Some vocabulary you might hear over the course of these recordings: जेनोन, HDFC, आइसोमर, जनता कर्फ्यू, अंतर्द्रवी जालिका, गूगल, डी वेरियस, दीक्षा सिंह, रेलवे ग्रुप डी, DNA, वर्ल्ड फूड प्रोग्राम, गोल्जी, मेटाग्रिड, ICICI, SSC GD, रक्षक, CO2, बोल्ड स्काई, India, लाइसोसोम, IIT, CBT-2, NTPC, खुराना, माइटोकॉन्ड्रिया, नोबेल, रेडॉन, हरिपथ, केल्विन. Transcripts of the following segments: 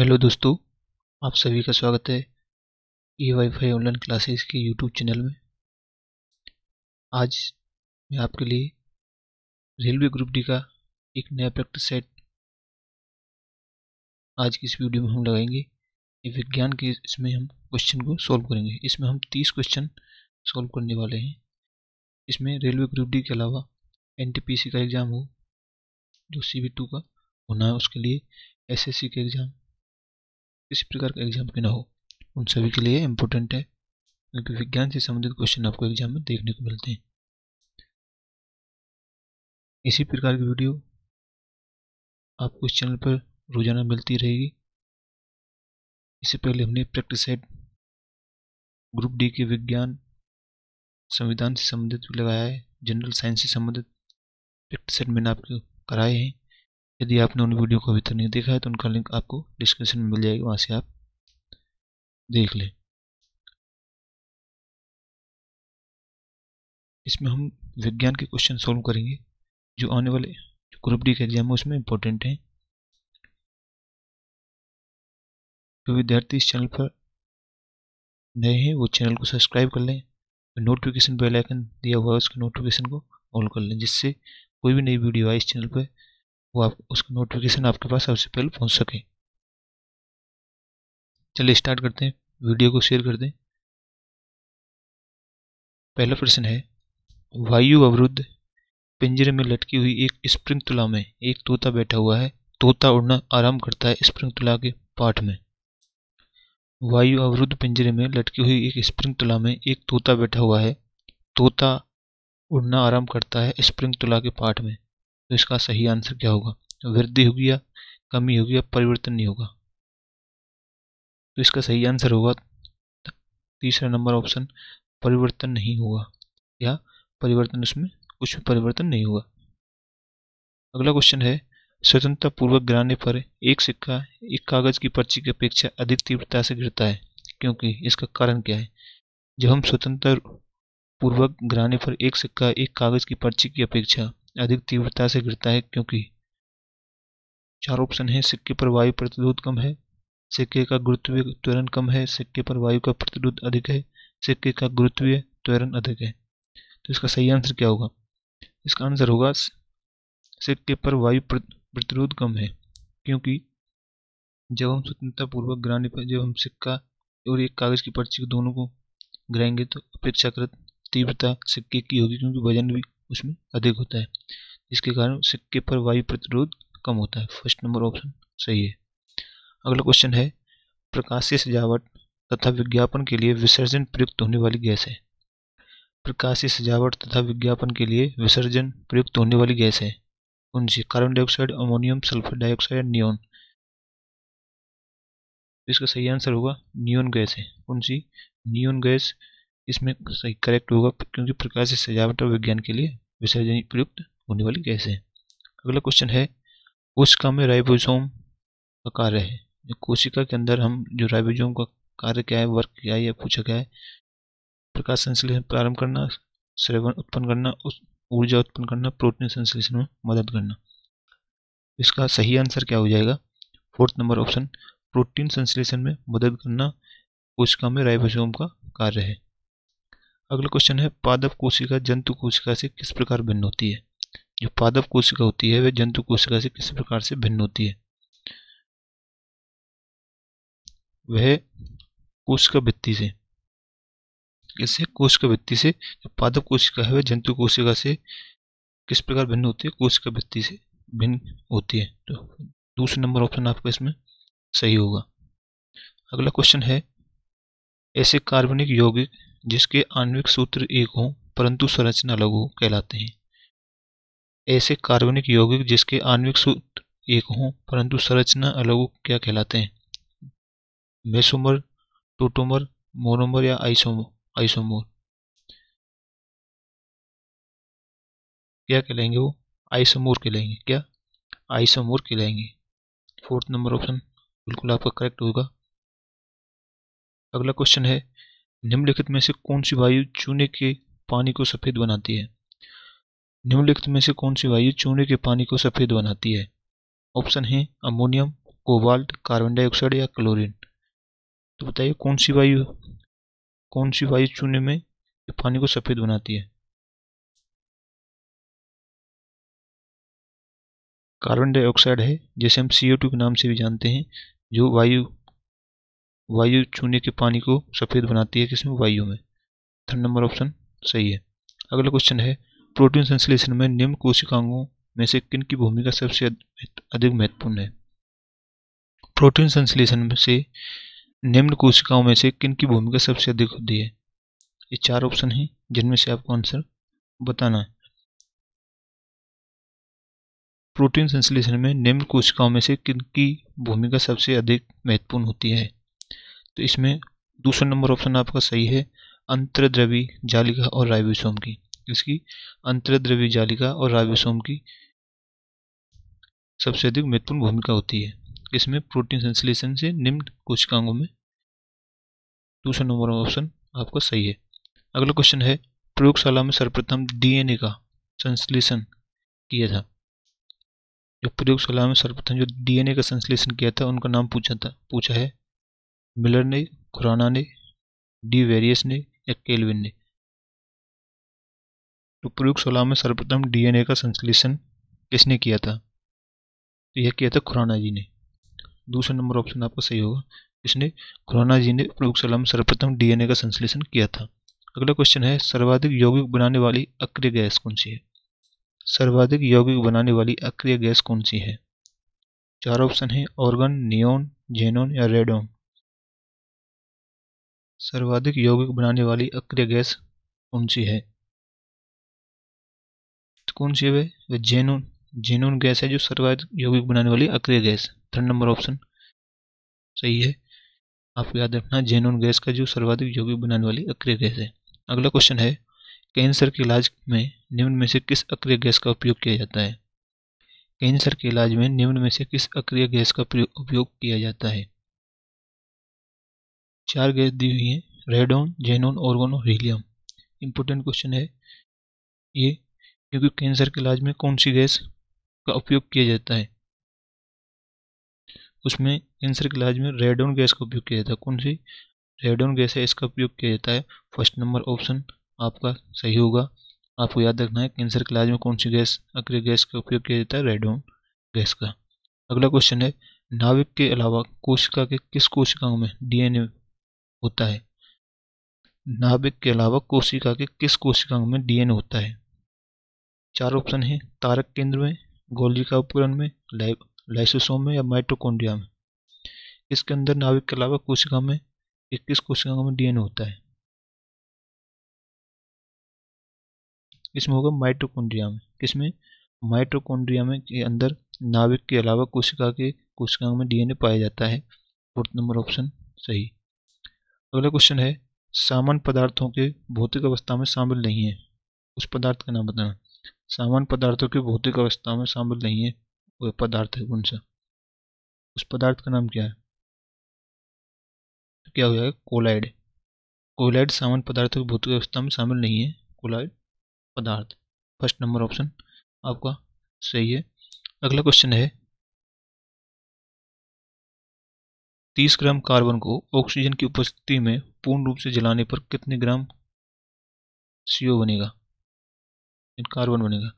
Hello दोस्तों, आप सभी का स्वागत है E wifi online classes के यूट्यूब चैनल में। आज मैं आपके लिए रेलवे ग्रुप डी का एक नया प्रैक्टिस सेट आज की इस वीडियो में हम लगाएंगे। ये विज्ञान के इसमें हम क्वेश्चन को सॉल्व करेंगे। इसमें हम 30 क्वेश्चन सॉल्व करने वाले हैं। इसमें रेलवे ग्रुप डी के अलावा NTPC का एग्ज़ाम हो जो CB2 का होना है, उसके लिए SSC के एग्ज़ाम, किसी प्रकार का एग्ज़ाम के ना हो, उन सभी के लिए इम्पोर्टेंट है क्योंकि विज्ञान से संबंधित क्वेश्चन आपको एग्ज़ाम में देखने को मिलते हैं। इसी प्रकार की वीडियो आपको इस चैनल पर रोज़ाना मिलती रहेगी। इससे पहले हमने प्रैक्टिस सेट ग्रुप डी के विज्ञान, संविधान से संबंधित भी लगाया है, जनरल साइंस से संबंधित प्रैक्टिस सेट मैंने आपको कराए हैं। यदि आपने उन वीडियो को अभी तक नहीं देखा है तो उनका लिंक आपको डिस्क्रिप्शन में मिल जाएगा, वहाँ से आप देख लें। इसमें हम विज्ञान के क्वेश्चन सॉल्व करेंगे जो आने वाले ग्रुप डी के एग्जाम है उसमें इम्पोर्टेंट हैं। जो विद्यार्थी इस चैनल पर नए हैं वो चैनल को सब्सक्राइब कर लें, नोटिफिकेशन बेल आइकन दिया हुआ है उसके नोटिफिकेशन को ऑल कर लें, जिससे कोई भी नई वीडियो आए इस चैनल पर वो आप उसका नोटिफिकेशन आपके पास सबसे पहले पहुंच सके। चलिए स्टार्ट करते हैं, वीडियो को शेयर कर दें। पहला प्रश्न है, वायु अवरुद्ध पिंजरे में लटकी हुई एक स्प्रिंग तुला में एक तोता बैठा हुआ है। तोता उड़ना आराम करता है स्प्रिंग तुला के पाठ में। वायु अवरुद्ध पिंजरे में लटकी हुई एक स्प्रिंग तुला में एक तोता बैठा हुआ है। तोता उड़ना आराम करता है स्प्रिंग तुला के पाठ में, तो इसका सही आंसर क्या होगा? वृद्धि होगी या कमी होगी या परिवर्तन नहीं होगा? तो इसका सही आंसर होगा तीसरा नंबर ऑप्शन, परिवर्तन नहीं होगा या परिवर्तन, उसमें कुछ भी परिवर्तन नहीं होगा। अगला क्वेश्चन है, स्वतंत्रतापूर्वक गिराने पर एक सिक्का एक कागज की पर्ची की अपेक्षा अधिक तीव्रता से गिरता है, क्योंकि इसका कारण क्या है? जब हम स्वतंत्रतापूर्वक गिराने पर एक सिक्का एक कागज की पर्ची की अपेक्षा अधिक तीव्रता से गिरता है क्योंकि चार ऑप्शन है, सिक्के पर वायु प्रतिरोध कम है, सिक्के का गुरुत्वीय त्वरण कम है, सिक्के पर वायु का प्रतिरोध अधिक है, सिक्के का गुरुत्वीय त्वरण अधिक है। तो इसका सही आंसर क्या होगा? इसका आंसर होगा सिक्के पर वायु प्रतिरोध कम है, क्योंकि जब हम स्वतंत्रतापूर्वक गिराने पर जब हम सिक्का और एक कागज़ की पर्ची दोनों को गिराएंगे तो अपेक्षाकृत तीव्रता सिक्के की होगी क्योंकि वजन भी उसमें अधिक होता है, इसके कारण सिक्के पर वायु प्रतिरोध कम होता है। फर्स्ट नंबर ऑप्शन सही है। अगला क्वेश्चन है, प्रकाशीय सजावट तथा विज्ञापन के लिए विसर्जन प्रयुक्त होने वाली गैस है। प्रकाशीय सजावट तथा विज्ञापन के लिए विसर्जन प्रयुक्त होने वाली गैस है कौन सी? Carbon dioxide, ammonium, sulphur dioxide, neon. इसका सही आंसर होगा नियॉन गैस है। कौन सी? नियॉन गैस इसमें सही करेक्ट होगा क्योंकि प्रकाशीय सजावट और विज्ञान के लिए विसर्जन प्रयुक्त होने वाली गैस है। अगला क्वेश्चन है, कोशिका में राइबोसोम का कार्य है। कोशिका के अंदर हम जो राइबोसोम का कार्य क्या है, वर्क क्या है, या पूछा क्या है? प्रकाश संश्लेषण प्रारंभ करना, स्रवन उत्पन्न करना, ऊर्जा उत्पन्न करना, प्रोटीन संश्लेषण में मदद करना। इसका सही आंसर क्या हो जाएगा? फोर्थ नंबर ऑप्शन, प्रोटीन संश्लेषण में मदद करना कोशिका में राइबोसोम का कार्य है। अगला क्वेश्चन है, पादप कोशिका जंतु कोशिका से किस प्रकार भिन्न होती है? जो पादप कोशिका होती है वह जंतु कोशिका से किस प्रकार से भिन्न होती है? वह कोशिका भित्ति से, इससे कोशिका भित्ति से जो पादप कोशिका है वह जंतु कोशिका से किस प्रकार भिन्न होती है? कोशिका भित्ति से भिन्न होती है। तो दूसरा नंबर ऑप्शन आपका इसमें सही होगा। अगला क्वेश्चन है, ऐसे कार्बनिक यौगिक जिसके आणविक सूत्र एक हों परंतु संरचना अलग हो कहलाते हैं। ऐसे कार्बनिक यौगिक जिसके आणविक सूत्र एक हों परंतु संरचना अलग हो क्या कहलाते हैं? मेसोमर, टोटोमर, मोनोमर या आइसोमर। क्या कहलाएंगे वो? आइसोमर कहलाएंगे। क्या? आइसोमर कहलाएंगे। फोर्थ नंबर ऑप्शन बिल्कुल आपका करेक्ट होगा। अगला क्वेश्चन है, निम्नलिखित में से कौन सी वायु चूने के पानी को सफ़ेद बनाती है? निम्नलिखित में से कौन सी वायु चूने के पानी को सफ़ेद बनाती है? ऑप्शन है अमोनियम, कोबाल्ट, कार्बन डाइऑक्साइड या क्लोरीन। तो बताइए कौन सी वायु चूने में पानी को सफ़ेद बनाती है? कार्बन डाइऑक्साइड है, जैसे हम CO2 के नाम से भी जानते हैं, जो वायु चूने के पानी को सफ़ेद बनाती है। किसमें? वायु में। थर्ड नंबर ऑप्शन सही है। अगला क्वेश्चन है, प्रोटीन संश्लेषण में निम्न कोशिकांगों में से किन की भूमिका सबसे अधिक महत्वपूर्ण है? प्रोटीन संश्लेषण में से निम्न कोशिकाओं में से किन की भूमिका सबसे अधिक होती है? ये चार ऑप्शन हैं, जिनमें से आपको आंसर बताना है। प्रोटीन संश्लेषण में निम्न कोशिकाओं में से किन की भूमिका सबसे अधिक महत्वपूर्ण होती है? तो इसमें दूसरा नंबर ऑप्शन आपका सही है, अंतर्द्रवी जालिका और राइबोसोम की। इसकी अंतर्द्रवी जालिका और राइबोसोम की सबसे अधिक महत्वपूर्ण भूमिका होती है। इसमें प्रोटीन संश्लेषण से निम्न कोशिकाओं में दूसरा नंबर ऑप्शन आपका सही है। अगला क्वेश्चन है, प्रयोगशाला में सर्वप्रथम DNA का संश्लेषण किया था। जो प्रयोगशाला में सर्वप्रथम जो DNA का संश्लेषण किया था, उनका नाम पूछा है मिलर ने, खुराना ने, डी वेरियस ने या केल्विन ने। तो प्रयोगशाला में सर्वप्रथम DNA का संश्लेषण किसने किया था? तो यह किया था खुराना जी ने। दूसरा नंबर ऑप्शन आपका सही होगा, इसने खुराना जी ने प्रयोगशाला में सर्वप्रथम DNA का संश्लेषण किया था। अगला क्वेश्चन है, सर्वाधिक यौगिक बनाने वाली अक्रिय गैस कौन सी है? सर्वाधिक यौगिक बनाने वाली अक्रिय गैस कौन सी है? चार ऑप्शन है, ऑर्गन, नियॉन, जेनोन या रेडॉन। सर्वाधिक यौगिक बनाने वाली अक्रिय गैस कौन सी है? तो कौन सी है वह? जेनोन गैस है, जो सर्वाधिक यौगिक बनाने वाली अक्रिय गैस। थर्ड नंबर ऑप्शन सही है, आप याद रखना, जेनोन गैस का जो सर्वाधिक यौगिक बनाने वाली अक्रिय गैस है। अगला क्वेश्चन है, कैंसर के इलाज में निम्न में से किस अक्रिय गैस का उपयोग किया जाता है? कैंसर के इलाज में निम्न में से किस अक्रिय गैस का उपयोग किया जाता है? चार गैस दी हुई है, रेडॉन, जेनोन, ऑर्गन और हीलियम। इंपॉर्टेंट क्वेश्चन है ये, क्योंकि कैंसर के इलाज में कौन सी गैस का उपयोग किया जाता है? उसमें कैंसर के इलाज में रेडॉन गैस का उपयोग किया जाता है। कौन सी रेडॉन गैस है, इसका उपयोग किया जाता है। फर्स्ट नंबर ऑप्शन आपका सही होगा। आपको याद रखना है, कैंसर के इलाज में कौन सी गैस, अक्रिय गैस का उपयोग किया जाता है? रेडॉन गैस का। अगला क्वेश्चन है, नाभिक के अलावा कोशिका के किस कोशिकाओं में DNA होता है? नाभिक के अलावा कोशिका के किस कोशिकाओं में DNA होता है? चार ऑप्शन है, तारक केंद्र में, गोल्जी का उपकरण में, लाइसोसोम में या माइटोकॉन्ड्रिया में। इसके अंदर नाभिक के अलावा कोशिका में 21 कोशिकाओं में DNA होता है। इसमें होगा माइटोकॉन्ड्रिया में। किसमें? माइटोकॉन्ड्रिया में के अंदर नाभिक के अलावा कोशिका के कोशिकाओं में DNA पाया जाता है। फोर्थ नंबर ऑप्शन सही। अगला क्वेश्चन है, सामान्य पदार्थों के भौतिक अवस्था में शामिल नहीं है, उस पदार्थ का नाम बताना। सामान्य पदार्थों के भौतिक अवस्था में शामिल नहीं है, वह पदार्थ है कौन सा? उस पदार्थ का नाम क्या है? तो क्या हो जाएगा? कोलाइड। कोलाइड सामान्य पदार्थों की भौतिक अवस्था में शामिल नहीं है, कोलाइड पदार्थ। फर्स्ट नंबर ऑप्शन आपका सही है। अगला क्वेश्चन है, 30 ग्राम कार्बन को ऑक्सीजन की उपस्थिति में पूर्ण रूप से जलाने पर कितने ग्राम CO बनेगा, कार्बन बनेगा?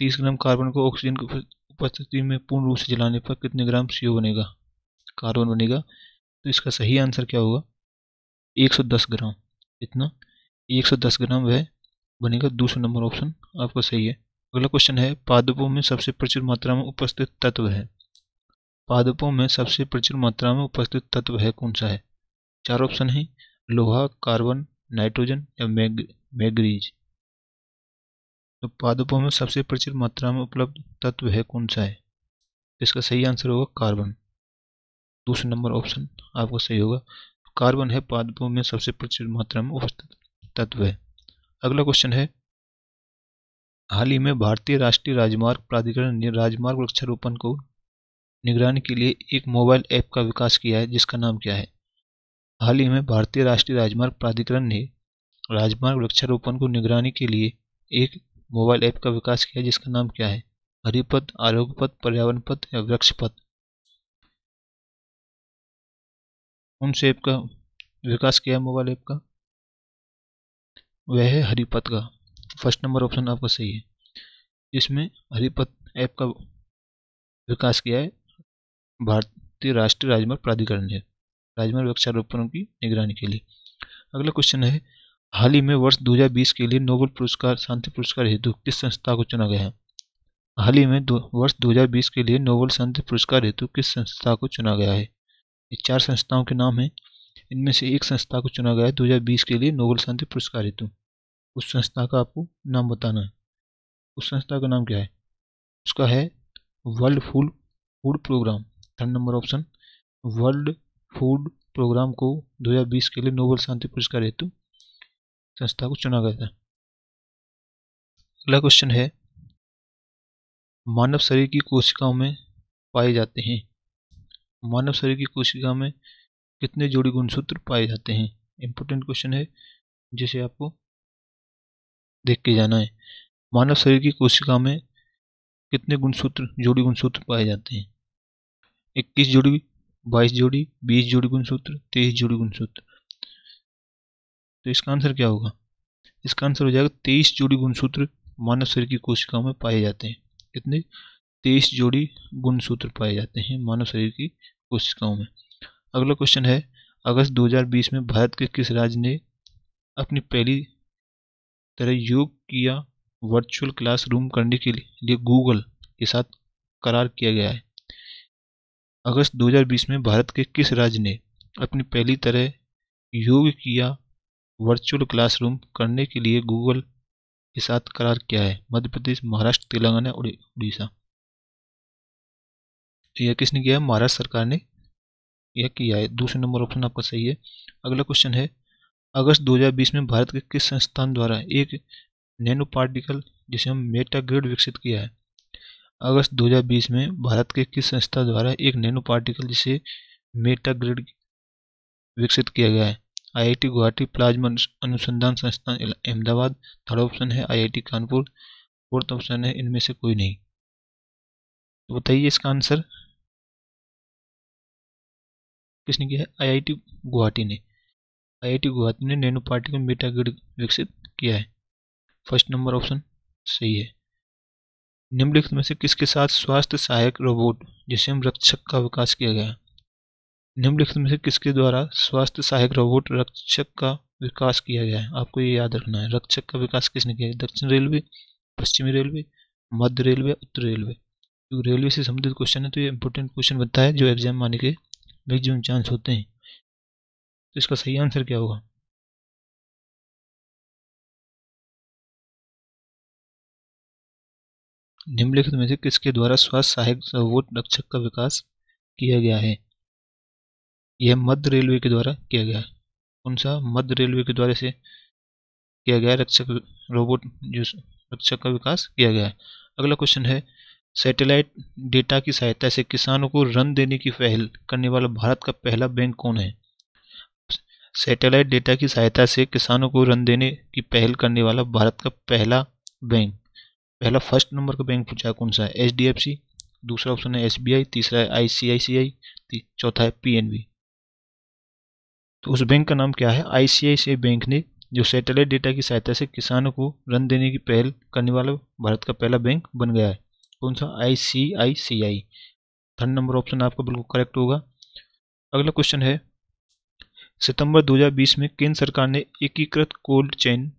30 ग्राम कार्बन को ऑक्सीजन की उपस्थिति में पूर्ण रूप से जलाने पर कितने ग्राम CO बनेगा, कार्बन बनेगा? तो इसका सही आंसर क्या होगा? 110 ग्राम। इतना 110 ग्राम वह बनेगा। दूसरा नंबर ऑप्शन आपका सही है। अगला क्वेश्चन है, पादपों में सबसे प्रचुर मात्रा में उपस्थित तत्व है। पादपों में सबसे प्रचुर मात्रा में उपस्थित तत्व है कौन सा है? चार ऑप्शन है, लोहा, कार्बन, नाइट्रोजन या मैग्नीज। तो पादपों में सबसे प्रचुर मात्रा में उपलब्ध तत्व है कौन सा है? इसका सही आंसर होगा कार्बन। दूसरा नंबर ऑप्शन आपका सही होगा, कार्बन है पादपों में सबसे प्रचुर मात्रा में उपस्थित तत्व है। अगला क्वेश्चन है, हाल ही में भारतीय राष्ट्रीय राजमार्ग प्राधिकरण ने राजमार्ग वृक्षारोपण को निगरानी के लिए एक मोबाइल ऐप का विकास किया है, जिसका नाम क्या है? हाल ही में भारतीय राष्ट्रीय राजमार्ग प्राधिकरण ने राजमार्ग वृक्षारोपण को निगरानी के लिए एक मोबाइल ऐप का विकास किया, जिसका नाम क्या है? हरिपथ, आरोग्यपथ, पर्यावरण पथ या वृक्षपथ। उनसे ऐप का विकास किया है, मोबाइल ऐप का, वह है हरिपथ का। फर्स्ट नंबर ऑप्शन आपका सही है, इसमें हरिपथ ऐप का विकास किया है भारतीय राष्ट्रीय राजमार्ग प्राधिकरण ने, राजमार्ग वृक्षारोपणों की निगरानी के लिए। अगला क्वेश्चन है, हाल ही में वर्ष 2020 के लिए नोबेल पुरस्कार शांति पुरस्कार हेतु किस संस्था को चुना गया है? हाल ही में वर्ष 2020 के लिए नोबेल शांति पुरस्कार हेतु किस संस्था को चुना गया है? ये चार संस्थाओं के नाम हैं, इनमें से एक संस्था को चुना गया है 2020 के लिए नोबेल शांति पुरस्कार हेतु। उस संस्था का आपको नाम बताना है, उस संस्था का नाम क्या है? उसका है वर्ल्ड फूड प्रोग्राम। Third number option, वर्ल्ड फूड प्रोग्राम को 2020 के लिए नोबेल शांति पुरस्कार हेतु संस्था को चुना गया था। अगला क्वेश्चन है, मानव शरीर की कोशिकाओं में पाए जाते हैं, मानव शरीर की कोशिका में कितने जोड़ी गुणसूत्र पाए जाते हैं? इंपॉर्टेंट क्वेश्चन है जिसे आपको देख के जाना है। मानव शरीर की कोशिका में कितने गुणसूत्र जोड़ी गुणसूत्र पाए जाते हैं? 21 जोड़ी, 22 जोड़ी, 20 जोड़ी गुणसूत्र, 23 जोड़ी गुणसूत्र। तो इसका आंसर क्या होगा? इसका आंसर हो जाएगा 23 जोड़ी गुणसूत्र मानव शरीर की कोशिकाओं में पाए जाते हैं। कितने? 23 जोड़ी गुणसूत्र पाए जाते हैं मानव शरीर की कोशिकाओं में। अगला क्वेश्चन है, अगस्त 2020 में भारत के किस राज्य ने अपनी पहली तरह योग किया वर्चुअल क्लासरूम करने के लिए गूगल के साथ करार किया गया है? अगस्त 2020 में भारत के किस राज्य ने अपनी पहली तरह योग किया वर्चुअल क्लासरूम करने के लिए गूगल के साथ करार किया है? मध्य प्रदेश, महाराष्ट्र, तेलंगाना, उड़ीसा। यह किसने किया है? महाराष्ट्र सरकार ने यह किया है। दूसरे नंबर ऑप्शन आपका सही है। अगला क्वेश्चन है, अगस्त 2020 में भारत के किस संस्थान द्वारा एक नैनो पार्टिकल जिसे हम मेटाग्रिड विकसित किया है? अगस्त 2020 में भारत के किस संस्था द्वारा एक नैनो पार्टिकल जिसे मेटाग्रिड विकसित किया गया है? IIT गुवाहाटी, प्लाज्मा अनुसंधान संस्थान अहमदाबाद। थर्ड ऑप्शन है IIT कानपुर, फोर्थ ऑप्शन है इनमें से कोई नहीं। तो बताइए इसका आंसर किसने किया है? IIT गुवाहाटी ने, IIT गुवाहाटी ने नैनो पार्टिकल मेटाग्रिड विकसित किया है। फर्स्ट नंबर ऑप्शन सही है। निम्नलिखित में से किसके साथ स्वास्थ्य सहायक रोबोट जिसे हम रक्षक का विकास किया गया है? निम्नलिखित में से किसके द्वारा स्वास्थ्य सहायक रोबोट रक्षक का विकास किया गया है? आपको ये याद रखना है, रक्षक का विकास किसने किया है? दक्षिण रेलवे, पश्चिमी रेलवे, मध्य रेलवे, उत्तर रेलवे। क्योंकि रेलवे से संबंधित क्वेश्चन है तो ये इंपॉर्टेंट क्वेश्चन बनता है जो एग्जाम आने के मैक्सिमम चांस होते हैं। तो इसका सही आंसर क्या होगा? निम्नलिखित में से किसके द्वारा स्वास्थ्य सहायक रोबोट रक्षक का विकास किया गया है? यह मध्य रेलवे के द्वारा किया गया है। कौन सा? मध्य रेलवे के द्वारा से किया गया रक्षक रोबोट जो रक्षक का विकास किया गया है। अगला क्वेश्चन है, सैटेलाइट डेटा की सहायता से किसानों को ऋण देने की पहल करने वाला भारत का पहला बैंक कौन है? सैटेलाइट डेटा की सहायता से किसानों को ऋण देने की पहल करने वाला भारत का पहला बैंक, पहला फर्स्ट नंबर का बैंक पूछा है कौन सा है? HDFC, दूसरा ऑप्शन है SBI, तीसरा है ICICI, चौथा है PNB। तो उस बैंक का नाम क्या है? ICICI बैंक ने जो सैटेलाइट डेटा की सहायता से किसानों को ऋण देने की पहल करने वाला भारत का पहला बैंक बन गया है। कौन सा? ICICI। थर्ड नंबर ऑप्शन आपका बिल्कुल करेक्ट होगा। अगला क्वेश्चन है, सितंबर 2020 में केंद्र सरकार ने एकीकृत कोल्ड चेन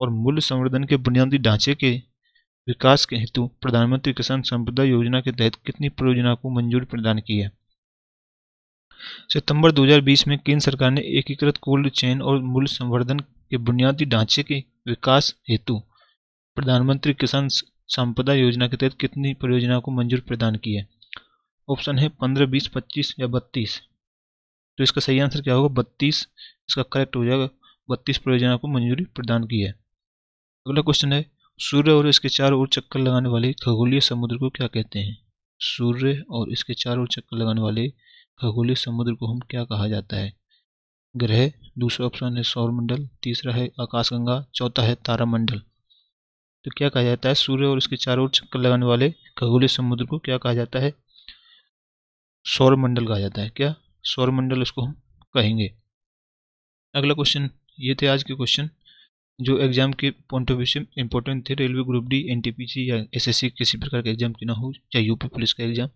और मूल्य संवर्धन के बुनियादी ढांचे के विकास के हेतु प्रधानमंत्री किसान संपदा योजना के तहत कितनी परियोजना को मंजूरी प्रदान की है? सितंबर 2020 में केंद्र सरकार ने एकीकृत कोल्ड चेन और मूल्य संवर्धन के बुनियादी ढांचे के विकास हेतु प्रधानमंत्री किसान संपदा योजना के तहत कितनी परियोजना को मंजूरी प्रदान की है? ऑप्शन है 15, 20, 25 या 32। तो इसका सही आंसर क्या होगा? 32 इसका करेक्ट हो जाएगा। 32 परियोजना को मंजूरी प्रदान की है। अगला क्वेश्चन है, सूर्य और इसके चारों ओर चक्कर लगाने वाले खगोलीय समुद्र को क्या कहते हैं? सूर्य और इसके चारों ओर चक्कर लगाने वाले खगोलीय समुद्र को हम क्या कहा जाता है? ग्रह, दूसरा ऑप्शन है सौरमंडल, तीसरा है आकाशगंगा, चौथा है तारामंडल। तो क्या कहा जाता है? सूर्य और इसके चारों ओर चक्कर लगाने वाले खगोलीय समुद्र को क्या कहा जाता है? सौरमंडल कहा जाता है। क्या सौरमंडल इसको हम कहेंगे। अगला क्वेश्चन, ये थे आज के क्वेश्चन जो एग्जाम के पॉइंट ऑफ व्यू से इंपॉर्टेंट थे। रेलवे ग्रुप डी, NTPC या SSC किसी प्रकार के एग्जाम की ना हो, चाहे यूपी पुलिस का एग्जाम,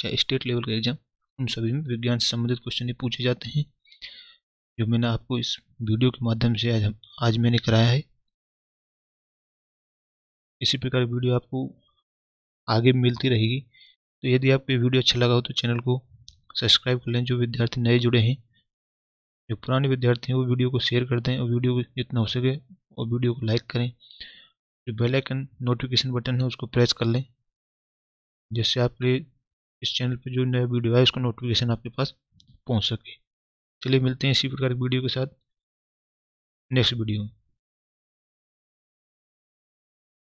चाहे स्टेट लेवल का एग्जाम, उन सभी में विज्ञान से संबंधित क्वेश्चन ही पूछे जाते हैं, जो मैंने आपको इस वीडियो के माध्यम से आज मैंने कराया है। इसी प्रकार वीडियो आपको आगे मिलती रहेगी। तो यदि आपको ये वीडियो अच्छा लगा हो तो चैनल को सब्सक्राइब कर लें। जो विद्यार्थी नए जुड़े हैं, जो पुराने विद्यार्थी हैं, वो वीडियो को शेयर करते हैं और वीडियो को जितना हो सके और वीडियो को लाइक करें। जो बेल आइकन नोटिफिकेशन बटन है उसको प्रेस कर लें, जिससे आपके इस चैनल पर जो नया वीडियो है उसका नोटिफिकेशन आपके पास पहुंच सके। चलिए मिलते हैं इसी प्रकार की वीडियो के साथ नेक्स्ट वीडियो में।